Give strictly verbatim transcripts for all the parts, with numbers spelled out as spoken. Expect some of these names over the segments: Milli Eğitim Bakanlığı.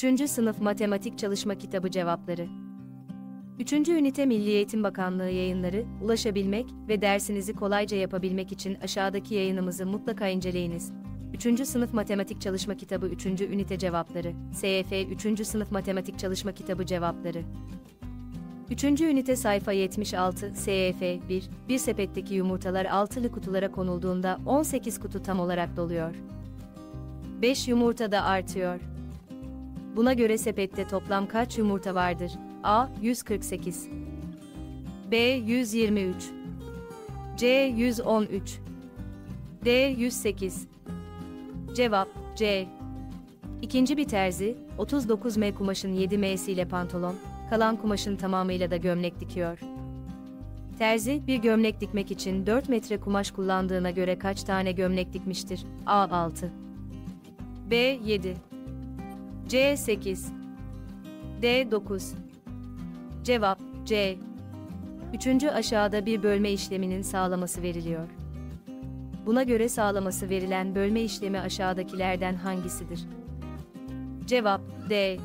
üçüncü Sınıf Matematik Çalışma Kitabı Cevapları üçüncü Ünite Milli Eğitim Bakanlığı yayınları. Ulaşabilmek ve dersinizi kolayca yapabilmek için aşağıdaki yayınımızı mutlaka inceleyiniz. üçüncü Sınıf Matematik Çalışma Kitabı üçüncü Ünite Cevapları S E F üçüncü Sınıf Matematik Çalışma Kitabı Cevapları üçüncü Ünite Sayfa yetmiş altı S E F bir. Bir sepetteki yumurtalar altılı kutulara konulduğunda on sekiz kutu tam olarak doluyor. beş yumurta da artıyor. Buna göre sepette toplam kaç yumurta vardır? A. yüz kırk sekiz B. yüz yirmi üç C. yüz on üç D. yüz sekiz Cevap C. İkinci bir terzi, otuz dokuz metre kumaşın yedi metresiyle ile pantolon, kalan kumaşın tamamıyla da gömlek dikiyor. Terzi, bir gömlek dikmek için dört metre kumaş kullandığına göre kaç tane gömlek dikmiştir? A. altı B. yedi C. sekiz D. dokuz Cevap C. Üçüncü aşağıda bir bölme işleminin sağlaması veriliyor. Buna göre sağlaması verilen bölme işlemi aşağıdakilerden hangisidir? Cevap D.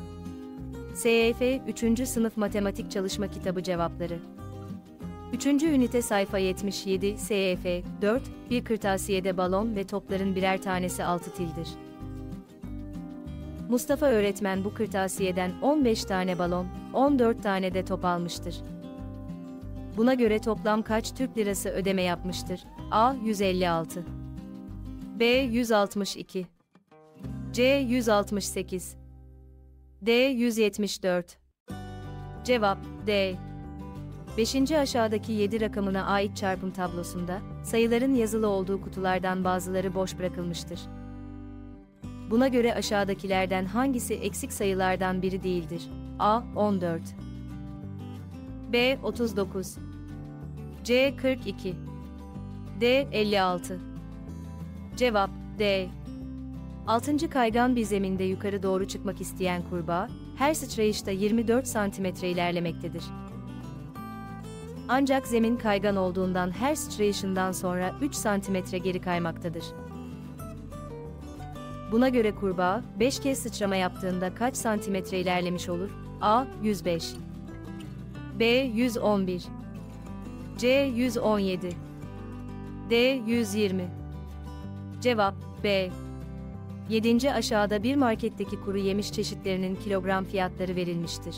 S E F üçüncü Sınıf Matematik Çalışma Kitabı Cevapları üçüncü Ünite Sayfa yetmiş yedi S E F dört. Bir kırtasiyede balon ve topların birer tanesi altı tildir. Mustafa öğretmen bu kırtasiyeden on beş tane balon, on dört tane de top almıştır. Buna göre toplam kaç Türk lirası ödeme yapmıştır? A. yüz elli altı B. yüz altmış iki C. yüz altmış sekiz D. yüz yetmiş dört Cevap D. beşinci aşağıdaki yedi rakamına ait çarpım tablosunda, sayıların yazılı olduğu kutulardan bazıları boş bırakılmıştır. Buna göre aşağıdakilerden hangisi eksik sayılardan biri değildir? A. on dört B. otuz dokuz C. kırk iki D. elli altı Cevap D. altıncı Kaygan bir zeminde yukarı doğru çıkmak isteyen kurbağa, her sıçrayışta yirmi dört santimetre ilerlemektedir. Ancak zemin kaygan olduğundan her sıçrayışından sonra üç santimetre geri kaymaktadır. Buna göre kurbağa, beş kez sıçrama yaptığında kaç santimetre ilerlemiş olur? A. yüz beş B. yüz on bir C. yüz on yedi D. yüz yirmi Cevap B. yedinci aşağıda bir marketteki kuru yemiş çeşitlerinin kilogram fiyatları verilmiştir.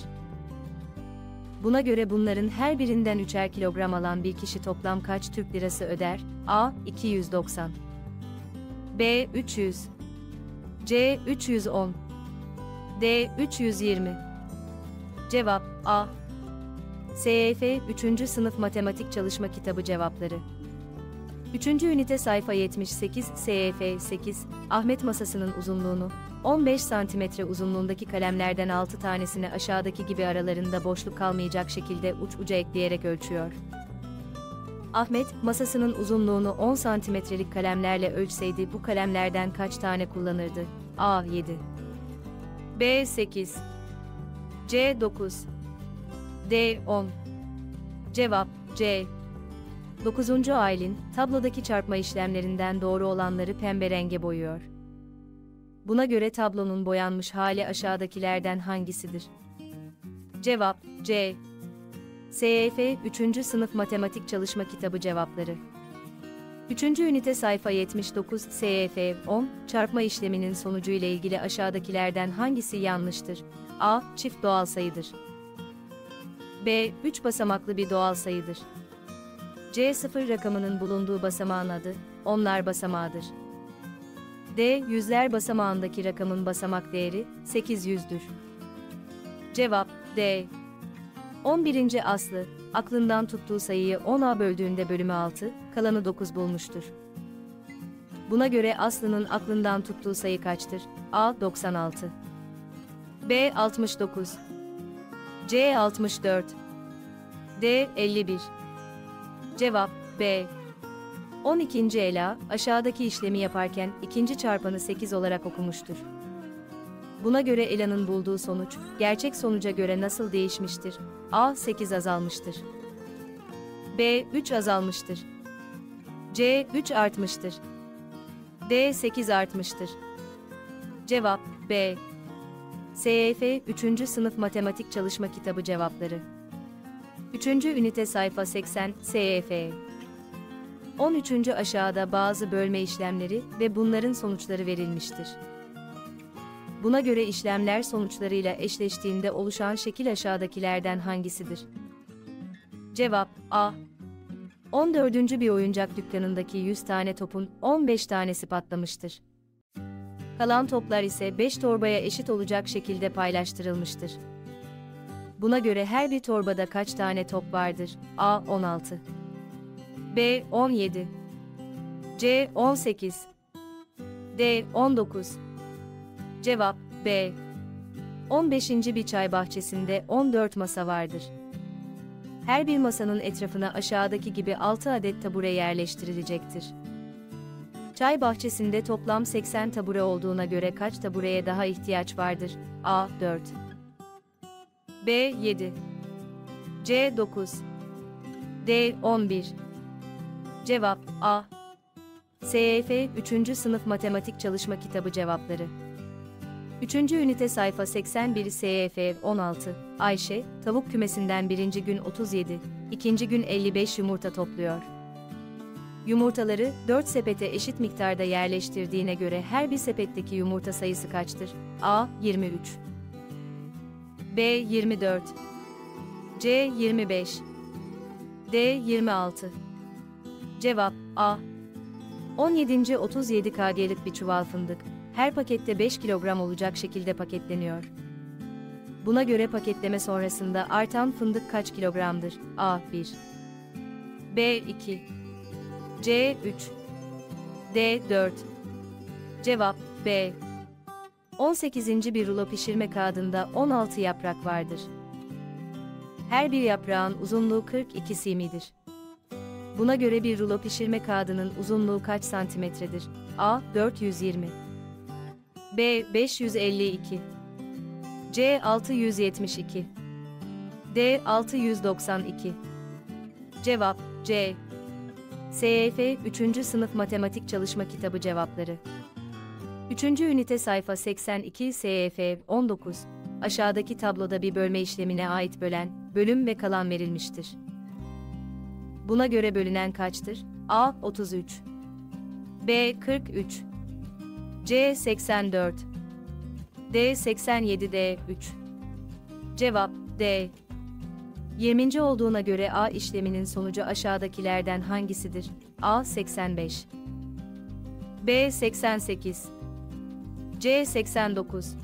Buna göre bunların her birinden üçer kilogram alan bir kişi toplam kaç Türk lirası öder? A. iki yüz doksan B. üç yüz C. üç yüz on D. üç yüz yirmi Cevap A. S E F üçüncü Sınıf Matematik Çalışma Kitabı Cevapları üçüncü Ünite Sayfa yetmiş sekiz S E F sekiz. Ahmet masasının uzunluğunu, on beş santimetre uzunluğundaki kalemlerden altı tanesini aşağıdaki gibi aralarında boşluk kalmayacak şekilde uç uca ekleyerek ölçüyor. Ahmet, masasının uzunluğunu on santimetrelik kalemlerle ölçseydi bu kalemlerden kaç tane kullanırdı? A. yedi B. sekiz C. dokuz D. on Cevap C. dokuzuncu Aylin, tablodaki çarpma işlemlerinden doğru olanları pembe renge boyuyor. Buna göre tablonun boyanmış hali aşağıdakilerden hangisidir? Cevap C. S E F üçüncü Sınıf Matematik Çalışma Kitabı Cevapları üçüncü Ünite Sayfa yetmiş dokuz S E F on. Çarpma işleminin sonucu ile ilgili aşağıdakilerden hangisi yanlıştır? A. Çift doğal sayıdır B. üç basamaklı bir doğal sayıdır C. sıfır rakamının bulunduğu basamağın adı, onlar basamağıdır D. Yüzler basamağındaki rakamın basamak değeri, sekiz yüzdür Cevap D. on birinci Aslı, aklından tuttuğu sayıyı ona böldüğünde bölümü altı, kalanı dokuz bulmuştur. Buna göre Aslı'nın aklından tuttuğu sayı kaçtır? A. doksan altı B. altmış dokuz C. altmış dört D. elli bir Cevap B. on ikinci Ela, aşağıdaki işlemi yaparken ikinci çarpanı sekiz olarak okumuştur. Buna göre Ela'nın bulduğu sonuç, gerçek sonuca göre nasıl değişmiştir? A. sekiz azalmıştır. B. üç azalmıştır. C. üç artmıştır. D. sekiz artmıştır. Cevap B. S E F üçüncü Sınıf Matematik Çalışma Kitabı Cevapları üçüncü Ünite Sayfa seksen, S E F on üçüncü Aşağıda bazı bölme işlemleri ve bunların sonuçları verilmiştir. Buna göre işlemler sonuçlarıyla eşleştiğinde oluşan şekil aşağıdakilerden hangisidir? Cevap A. on dördüncü Bir oyuncak dükkanındaki yüz tane topun on beş tanesi patlamıştır. Kalan toplar ise beş torbaya eşit olacak şekilde paylaştırılmıştır. Buna göre her bir torbada kaç tane top vardır? A. on altı, B. on yedi, C. on sekiz, D. on dokuz. Cevap B. on beşinci Bir çay bahçesinde on dört masa vardır. Her bir masanın etrafına aşağıdaki gibi altı adet tabure yerleştirilecektir. Çay bahçesinde toplam seksen tabure olduğuna göre kaç tabureye daha ihtiyaç vardır? A. dört, B. yedi, C. dokuz, D. on bir. Cevap A. S E F üçüncü Sınıf Matematik Çalışma Kitabı Cevapları üçüncü Ünite Sayfa seksen bir. S E F on altı. Ayşe, tavuk kümesinden birinci gün otuz yedi, ikinci gün elli beş yumurta topluyor. Yumurtaları dört sepete eşit miktarda yerleştirdiğine göre her bir sepetteki yumurta sayısı kaçtır? A. yirmi üç, B. yirmi dört, C. yirmi beş, D. yirmi altı. Cevap A. on yedinci otuz yedi kiloluk bir çuval fındık, her pakette beş kilogram olacak şekilde paketleniyor. Buna göre paketleme sonrasında artan fındık kaç kilogramdır? A. bir, B. iki, C. üç, D. dört. Cevap B. on sekizinci Bir rulo pişirme kağıdında on altı yaprak vardır. Her bir yaprağın uzunluğu kırk iki simidir. Buna göre bir rulo pişirme kağıdının uzunluğu kaç santimetredir? A. dört yüz yirmi, B. beş yüz elli iki, C. altı yüz yetmiş iki, D. altı yüz doksan iki. Cevap C. S E F üçüncü Sınıf Matematik Çalışma Kitabı Cevapları üçüncü Ünite Sayfa seksen iki. S E F on dokuz. Aşağıdaki tabloda bir bölme işlemine ait bölen, bölüm ve kalan verilmiştir. Buna göre bölünen kaçtır? A. otuz üç, B. kırk üç, C. seksen dört, D. seksen yedi, D. üç. Cevap D. yirminci olduğuna göre A işleminin sonucu aşağıdakilerden hangisidir? A. seksen beş, B. seksen sekiz, C. seksen dokuz,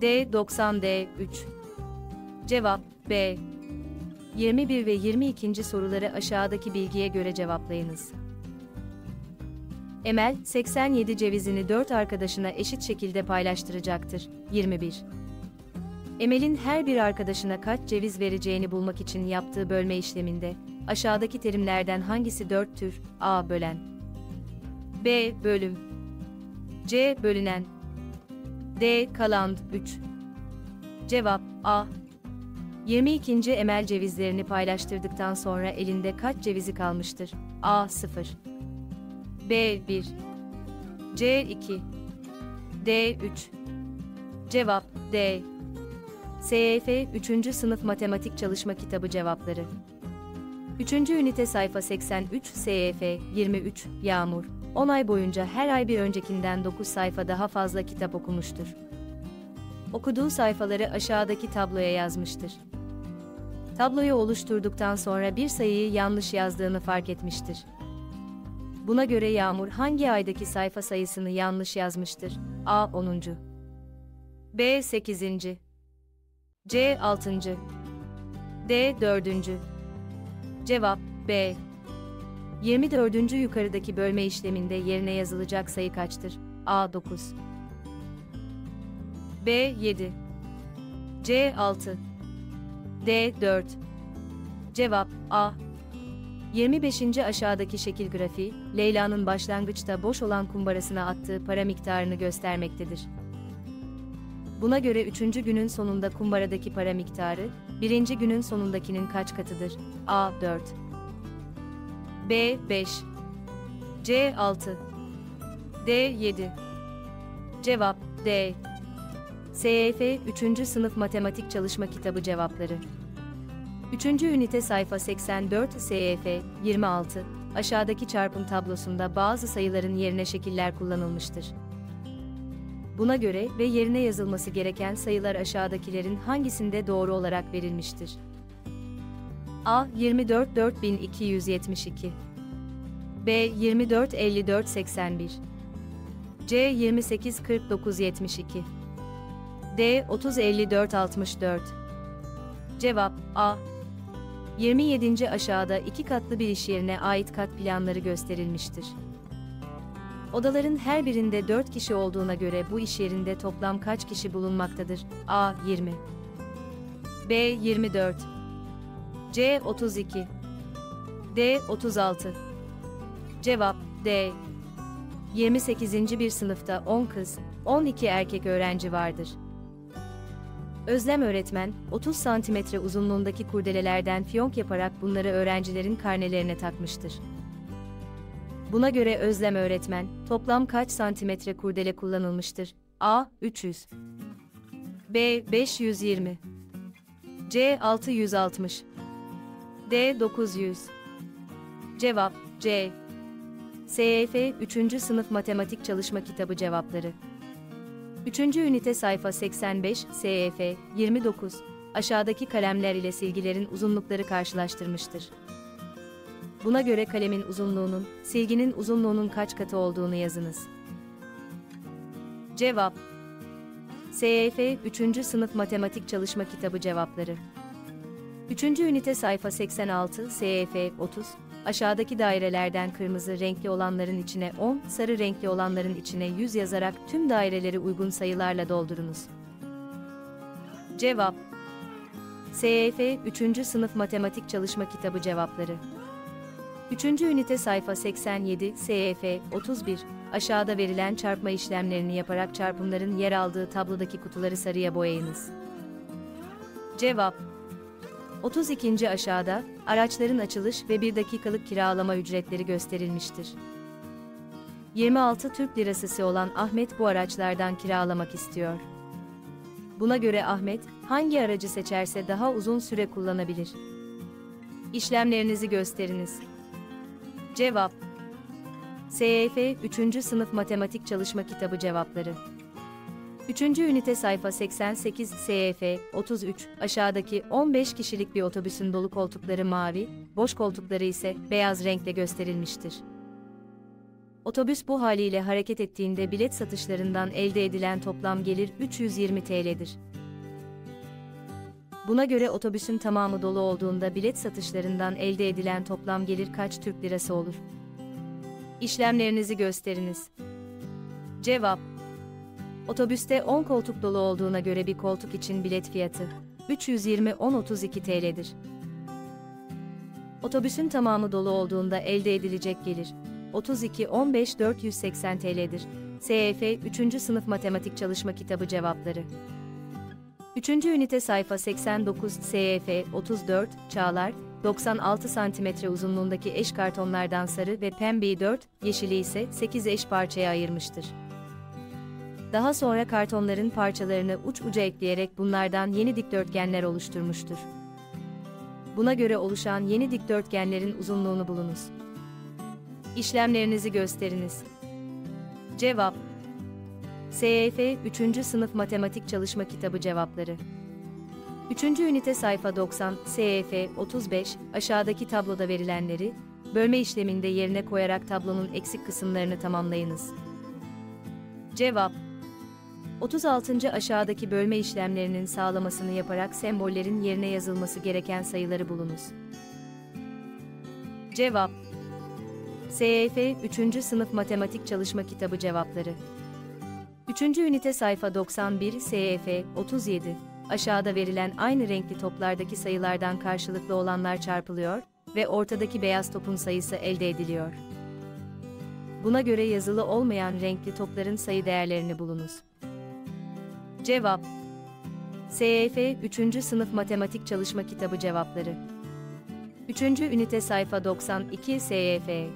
D. doksan, D. üç. Cevap B. yirmi bir ve yirmi ikinci soruları aşağıdaki bilgiye göre cevaplayınız. Emel, seksen yedi cevizini dört arkadaşına eşit şekilde paylaştıracaktır. yirmi bir. Emel'in her bir arkadaşına kaç ceviz vereceğini bulmak için yaptığı bölme işleminde, aşağıdaki terimlerden hangisi dörttür? A. Bölen, B. Bölüm, C. Bölünen, D. Kalan, üç. Cevap A. yirmi ikinci Emel cevizlerini paylaştırdıktan sonra elinde kaç cevizi kalmıştır? A. sıfır, B. bir, C. iki, D. üç. Cevap D. S E F üçüncü Sınıf Matematik Çalışma Kitabı Cevapları üçüncü Ünite Sayfa seksen üç. S E F yirmi üç. Yağmur, on ay boyunca her ay bir öncekinden dokuz sayfa daha fazla kitap okumuştur. Okuduğu sayfaları aşağıdaki tabloya yazmıştır. Tabloyu oluşturduktan sonra bir sayıyı yanlış yazdığını fark etmiştir. Buna göre Yağmur hangi aydaki sayfa sayısını yanlış yazmıştır? A. onuncu, B. sekizinci, C. altıncı, D. dördüncü. Cevap B. yirmi dördüncü Yukarıdaki bölme işleminde yerine yazılacak sayı kaçtır? A. dokuz, B. yedi, C. altı, D. dört. Cevap A. yirmi beşinci Aşağıdaki şekil grafiği, Leyla'nın başlangıçta boş olan kumbarasına attığı para miktarını göstermektedir. Buna göre üçüncü günün sonunda kumbaradaki para miktarı, birinci günün sonundakinin kaç katıdır? A. dört, B. beş, C. altı, D. yedi. Cevap D. S E F üçüncü Sınıf Matematik Çalışma Kitabı Cevapları üçüncü Ünite Sayfa seksen dört S E F yirmi altı Aşağıdaki çarpım tablosunda bazı sayıların yerine şekiller kullanılmıştır. Buna göre ve yerine yazılması gereken sayılar aşağıdakilerin hangisinde doğru olarak verilmiştir? A. yirmi dört bin dört yüz yetmiş iki B. yirmi dört bin elli dört yüz seksen bir C. yirmi sekiz bin kırk dokuz yüz yetmiş iki D. otuz bin elli dört yüz altmış dört Cevap A. yirmi yedinci Aşağıda iki katlı bir iş yerine ait kat planları gösterilmiştir. Odaların her birinde dört kişi olduğuna göre bu iş yerinde toplam kaç kişi bulunmaktadır? A. yirmi B. yirmi dört C. otuz iki D. otuz altı Cevap D. yirmi sekizinci Bir sınıfta on kız, on iki erkek öğrenci vardır. Özlem öğretmen, otuz santimetre uzunluğundaki kurdelelerden fiyonk yaparak bunları öğrencilerin karnelerine takmıştır. Buna göre Özlem öğretmen, toplam kaç santimetre kurdele kullanılmıştır? A. üç yüz B. beş yüz yirmi C. altı yüz altmış D. dokuz yüz Cevap C. S E F üçüncü Sınıf Matematik Çalışma Kitabı Cevapları üçüncü Ünite Sayfa seksen beş S E F yirmi dokuz Aşağıdaki kalemler ile silgilerin uzunlukları karşılaştırmıştır. Buna göre kalemin uzunluğunun, silginin uzunluğunun kaç katı olduğunu yazınız. Cevap S E F üçüncü Sınıf Matematik Çalışma Kitabı Cevapları üçüncü Ünite Sayfa seksen altı S E F otuz Aşağıdaki dairelerden kırmızı renkli olanların içine on, sarı renkli olanların içine yüz yazarak tüm daireleri uygun sayılarla doldurunuz. Cevap S E F üçüncü Sınıf Matematik Çalışma Kitabı Cevapları üçüncü Ünite Sayfa seksen yedi S E F otuz bir Aşağıda verilen çarpma işlemlerini yaparak çarpımların yer aldığı tablodaki kutuları sarıya boyayınız. Cevap otuz iki. Aşağıda, araçların açılış ve bir dakikalık kiralama ücretleri gösterilmiştir. yirmi altı Türk lirasısı olan Ahmet bu araçlardan kiralamak istiyor. Buna göre Ahmet, hangi aracı seçerse daha uzun süre kullanabilir? İşlemlerinizi gösteriniz. Cevap S E F üçüncü Sınıf Matematik Çalışma Kitabı Cevapları üçüncü Ünite Sayfa seksen sekiz S E F otuz üç Aşağıdaki on beş kişilik bir otobüsün dolu koltukları mavi, boş koltukları ise beyaz renkle gösterilmiştir. Otobüs bu haliyle hareket ettiğinde bilet satışlarından elde edilen toplam gelir üç yüz yirmi TL'dir. Buna göre otobüsün tamamı dolu olduğunda bilet satışlarından elde edilen toplam gelir kaç Türk lirası olur? İşlemlerinizi gösteriniz. Cevap Otobüste on koltuk dolu olduğuna göre bir koltuk için bilet fiyatı üç yüz yirmi bin otuz iki TL'dir. Otobüsün tamamı dolu olduğunda elde edilecek gelir otuz iki bin on beş bin dört yüz seksen TL'dir. S E F üçüncü Sınıf Matematik Çalışma Kitabı Cevapları üçüncü Ünite Sayfa seksen dokuz S E F otuz dört Çağlar doksan altı santimetre uzunluğundaki eş kartonlardan sarı ve pembeyi dört, yeşili ise sekiz eş parçaya ayırmıştır. Daha sonra kartonların parçalarını uç uca ekleyerek bunlardan yeni dikdörtgenler oluşturmuştur. Buna göre oluşan yeni dikdörtgenlerin uzunluğunu bulunuz. İşlemlerinizi gösteriniz. Cevap S E F üçüncü Sınıf Matematik Çalışma Kitabı Cevapları üçüncü Ünite Sayfa doksan S E F otuz beş Aşağıdaki tabloda verilenleri, bölme işleminde yerine koyarak tablonun eksik kısımlarını tamamlayınız. Cevap otuz altıncı Aşağıdaki bölme işlemlerinin sağlamasını yaparak sembollerin yerine yazılması gereken sayıları bulunuz. Cevap S E F üçüncü Sınıf Matematik Çalışma Kitabı Cevapları üçüncü Ünite Sayfa doksan bir S E F otuz yedi Aşağıda verilen aynı renkli toplardaki sayılardan karşılıklı olanlar çarpılıyor ve ortadaki beyaz topun sayısı elde ediliyor. Buna göre yazılı olmayan renkli topların sayı değerlerini bulunuz. Cevap S E F üçüncü Sınıf Matematik Çalışma Kitabı Cevapları üçüncü Ünite Sayfa doksan iki S E F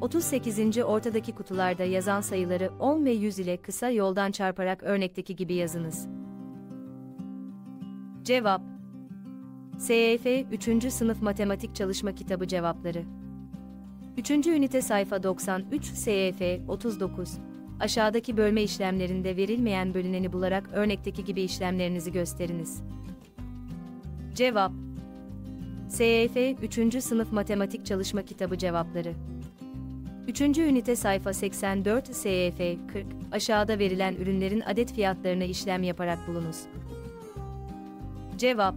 otuz sekizinci ortadaki kutularda yazan sayıları on ve yüz ile kısa yoldan çarparak örnekteki gibi yazınız. Cevap S E F üçüncü Sınıf Matematik Çalışma Kitabı Cevapları üçüncü Ünite Sayfa doksan üç S E F otuz dokuz. Aşağıdaki bölme işlemlerinde verilmeyen bölüneni bularak örnekteki gibi işlemlerinizi gösteriniz. Cevap S E F üçüncü Sınıf Matematik Çalışma Kitabı Cevapları üçüncü Ünite Sayfa seksen dört S E F kırk. Aşağıda verilen ürünlerin adet fiyatlarına işlem yaparak bulunuz. Cevap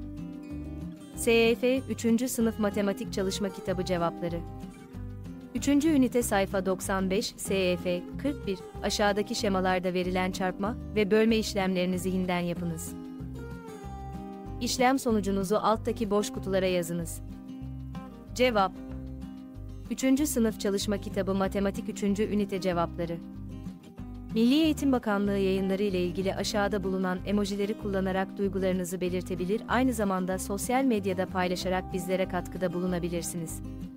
S E F üçüncü Sınıf Matematik Çalışma Kitabı Cevapları üçüncü Ünite Sayfa doksan beş S E F kırk bir. Aşağıdaki şemalarda verilen çarpma ve bölme işlemlerini zihinden yapınız. İşlem sonucunuzu alttaki boş kutulara yazınız. Cevap üçüncü Sınıf Çalışma Kitabı Matematik üçüncü Ünite Cevapları Milli Eğitim Bakanlığı yayınları ile ilgili aşağıda bulunan emojileri kullanarak duygularınızı belirtebilir, aynı zamanda sosyal medyada paylaşarak bizlere katkıda bulunabilirsiniz.